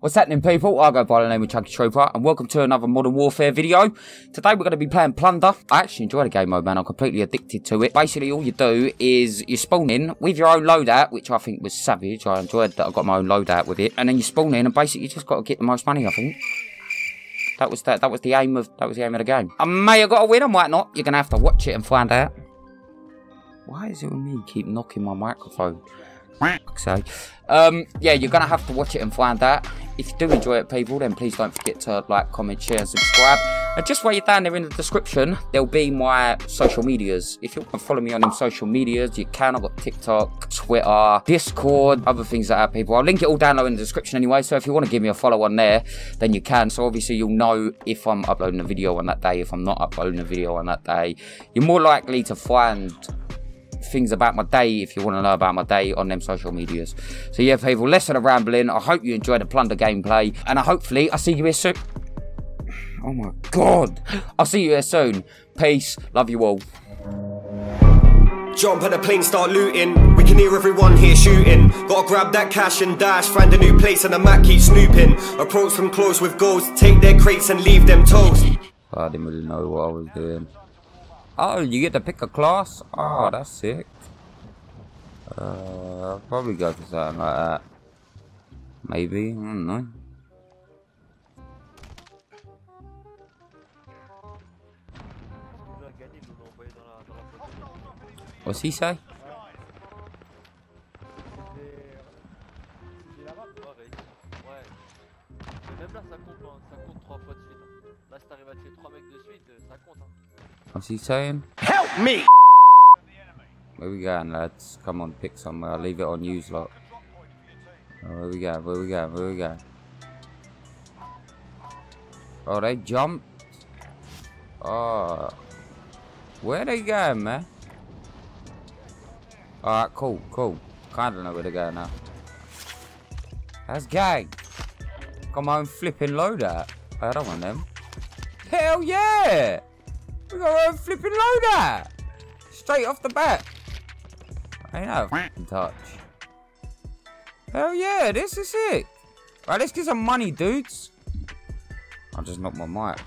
What's happening, people? I go by the name of Chunky Trooper, and welcome to another Modern Warfare video. Today we're going to be playing Plunder. I actually enjoy the game mode, man. I'm completely addicted to it. Basically, all you do is you spawn in with your own loadout, which I think was savage. I enjoyed that I got my own loadout with it. And then you spawn in, and basically you just got to get the most money, I think. That was the aim of the game. I may have got a win, I might not. You're going to have to watch it and find out. Why is it with me keep knocking my microphone? So, yeah, you're going to have to watch it and find out. If you do enjoy it, people, then please don't forget to like, comment, share, and subscribe. And just while you're down there in the description, there'll be my social medias. If you want to follow me on them social medias, you can. I've got TikTok, Twitter, Discord, other things like that, people. I'll link it all down low in the description anyway, so if you want to give me a follow on there, then you can. So obviously you'll know if I'm uploading a video on that day. If I'm not uploading a video on that day, you're more likely to find things about my day if you want to know about my day on them social medias. So yeah, people, less of the rambling. I hope you enjoy the Plunder gameplay, and hopefully I'll see you here soon. Oh my god, I'll see you here soon. Peace, love you all. Jump at the plane, start looting. We can hear everyone here shooting. Gotta grab that cash and dash. Find a new place and the map keeps snooping. Approach from close with goals. Take their crates and leave them toast. I didn't really know what I was doing. Oh, you get to pick a class? Oh, that's sick. I'll probably go for something like that. Maybe, I don't know. What's he say? What's he saying? Help me! Where we going, lads? Come on, pick somewhere. I'll leave it on you lot. Oh, where we going? Where we going? Where we going? Oh, they jumped. Oh. Where they going, man? Alright, cool, cool. Kinda know where they're going now. That's gag. Got my own flipping loadout. I don't want them. Hell yeah! We got our own flipping loadout! Straight off the bat. I ain't out of touch. Hell yeah, this is it. Right, let's get some money, dudes. I just knocked my mic.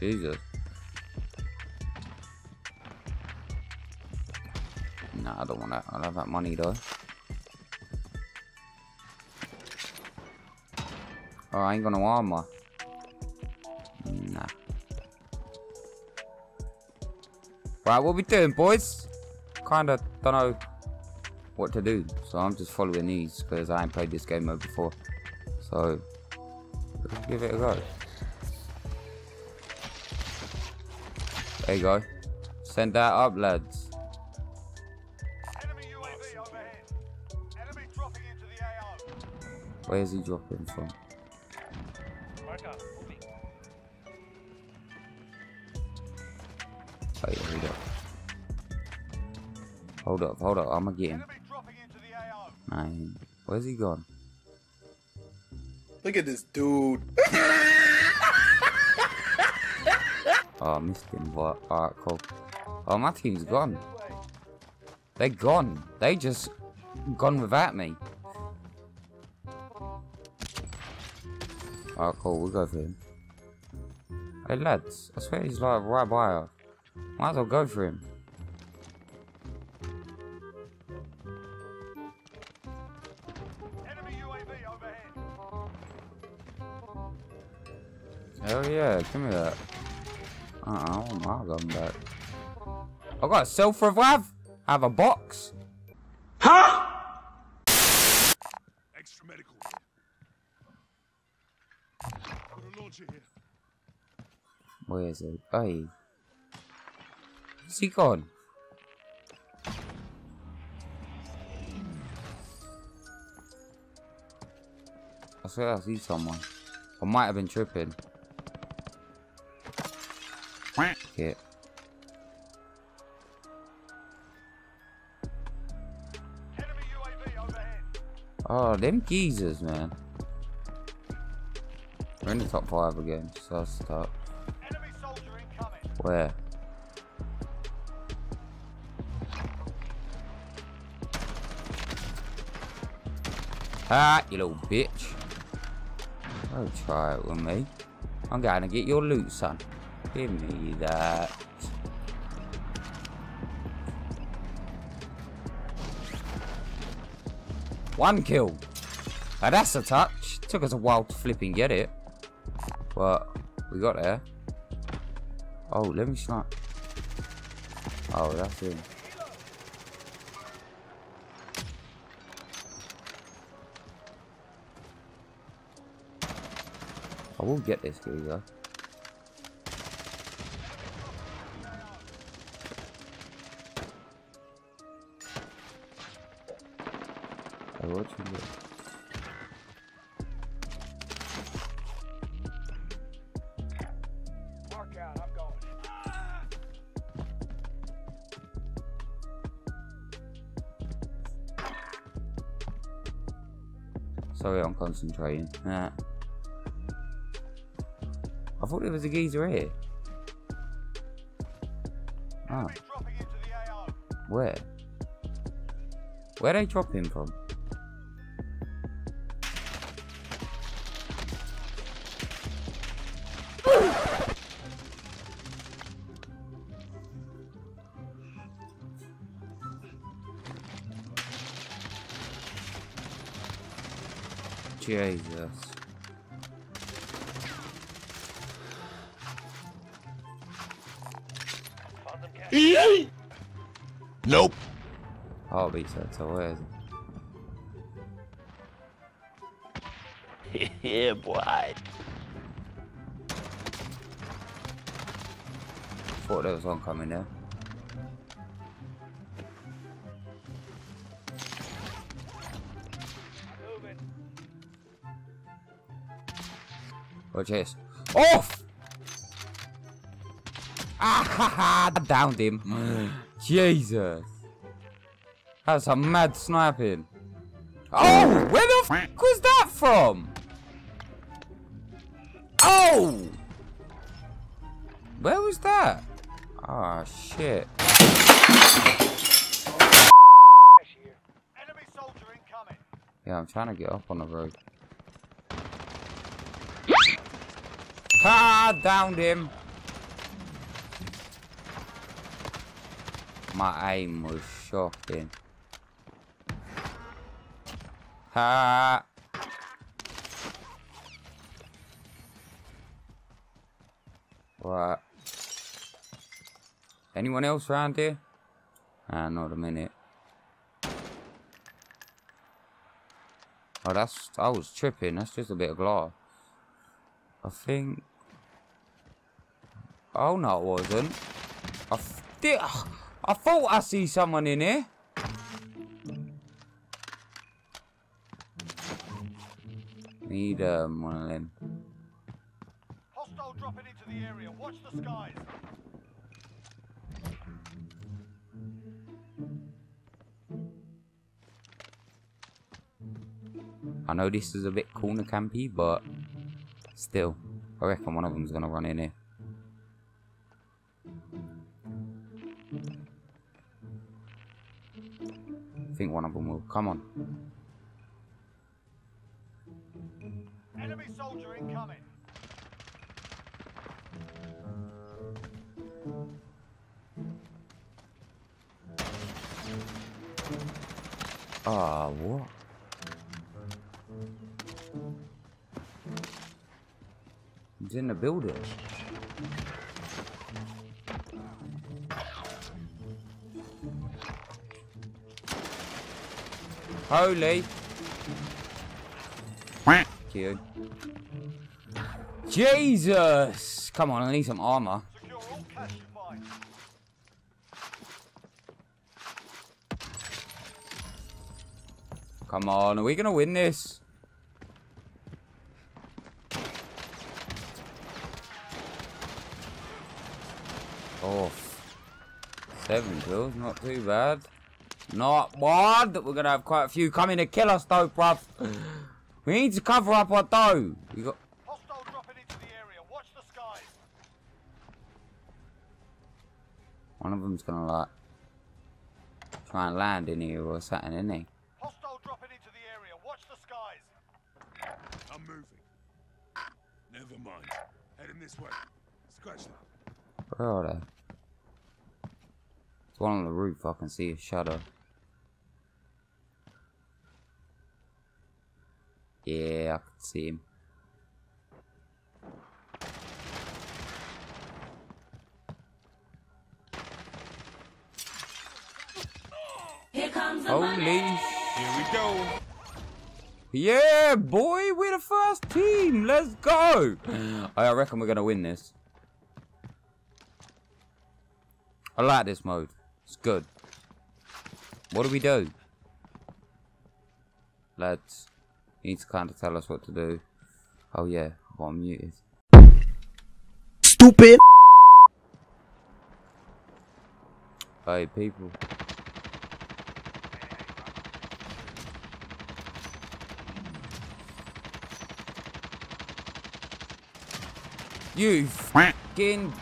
Jesus. Nah, I don't want that. I love that money, though. Oh, I ain't gonna armor. Nah. Right, what we doing, boys? Kinda don't know what to do, so I'm just following these because I ain't played this game mode before. So let's give it a go. There you go. Send that up, lads. Enemy UAV overhead. Enemy dropping into the AO. Where is he dropping from? Oh, yeah, hold up. Hold up, hold up. I'm gonna get him. Man, where's he gone? Look at this dude. Oh, I missed him. What? Alright, cool. Oh, my team's gone. They're gone. They just gone without me. Alright, cool. We'll go for him. Hey, lads. I swear he's like right by us. Might as well go for him. Enemy UAV overhead. Hell yeah, give me that. I don't want my gun back. I got a self-revive. I have a box. Huh? Extra medical. Got a launcher here. Where is it? Hey. Where's he gone? I swear I see someone. I might have been tripping. Yeah. Oh, them geezers, man. We're in the top 5 again, so I'll stop. Where? Ah, you little bitch. Don't try it with me. I'm going to get your loot, son. Give me that. One kill. Now that's a touch. Took us a while to flip and get it, but we got there. Oh, let me snipe. Oh, that's him. I will get this geezer. Hey, what you do? Sorry, I'm concentrating. Nah. I thought there was a geezer here. Oh. Where? Where they drop him from? Jesus. Nope. Oh, beats that, so where is it? Yeah, boy. I thought there was one coming there. Watch this. Off! Ah ha ha! I downed him. Jesus. That's a mad sniping. Oh! Where the f was that from? Oh! Where was that? Ah, oh, shit. Enemy soldier incoming. Yeah, I'm trying to get up on the road. Ah, downed him. My aim was shocking. Ah. What? Anyone else around here? Ah, not a minute. Oh, that's. I was tripping. That's just a bit of glass. I think. Oh no, it wasn't. I thought I see someone in here. Need one of them. Hostile dropping into the area. Watch the skies. I know this is a bit corner campy, but still, I reckon one of them's gonna run in here. I think one of them will. Come on. Enemy soldier incoming. Ah, what? He's in the building. Holy. Cute. Jesus! Come on, I need some armor. Come on, are we gonna win this? Oh, 7 kills, not too bad. Not bad. We're gonna have quite a few coming to kill us though, bruv. We need to cover up our dough. We got hostile dropping into the area. Watch the skies. One of them's gonna like try and land in here or something, isn't he? Hostile dropping into the area. Watch the skies. I'm moving. Never mind. Head him this way. Scratch that. Brother. There's one on the roof. I can see a shadow. Yeah, I can see him. Here comes the money. Here we go. Yeah, boy, we're the first team. Let's go. I reckon we're gonna win this. I like this mode. It's good. What do we do? Lads, you need to kind of tell us what to do. Oh yeah, well, I'm muted. Stupid. Hey, people. You fucking.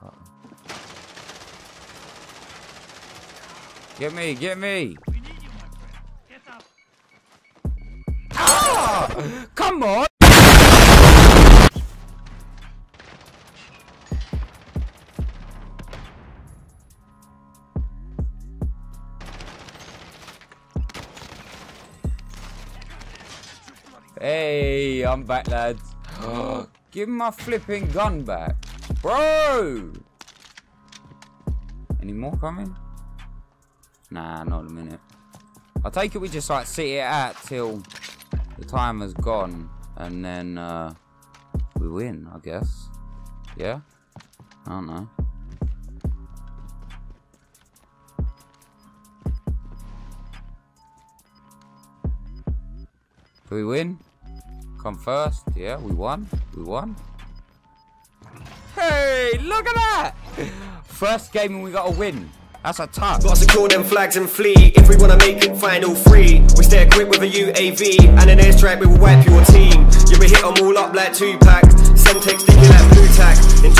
Uh-oh. Get me, get me. We need you, my friend. Get up. Ah! Come on. Hey, I'm back, lads. Give my flipping gun back. Bro! Any more coming? Nah, not a minute. I take it we just like sit it out till the timer's gone and then we win, I guess. Yeah? I don't know. Do we win? Come first, yeah, we won. Hey, look at that! First game and we got a win. That's a tough. Got to call them flags and flee. If we wanna make it final three, we stay equipped with a UAV and an airstrike. We will wipe your team. You'll be hit 'em all up like Tupac. Some take sticking like Blue-Tac.